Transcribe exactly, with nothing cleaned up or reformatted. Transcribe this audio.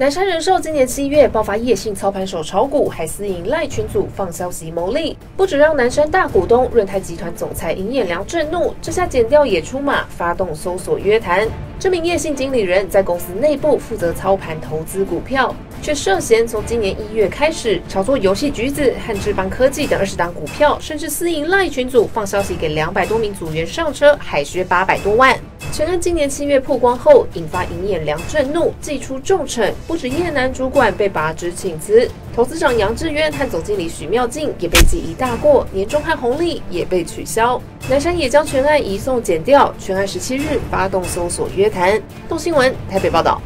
南山人寿今年七月爆发夜性操盘手炒股，还私营赖群组放消息牟利，不只让南山大股东润泰集团总裁尹衍梁震怒，这下检调也出马，发动搜索约谈。这名叶姓经理人在公司内部负责操盘投资股票，却涉嫌从今年一月开始炒作游戏橘子和智邦科技等二十档股票，甚至私营赖群组放消息给两百多名组员上车，还需八百多万。 全案今年七月曝光后，引发尹衍梁震怒，祭出重惩，不止叶男主管被拔职请辞，投资长杨志渊和总经理许妙静也被记一大过，年终和红利也被取消。南山也将全案移送检调，全案十七日发动搜索约谈。动新闻台北报道。